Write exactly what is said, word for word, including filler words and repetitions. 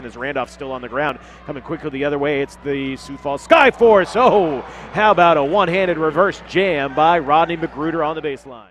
Johnson as Randolph still on the ground. Coming quickly the other way, it's the Sioux Falls Skyforce. Oh, how about a one-handed reverse jam by Rodney McGruder on the baseline.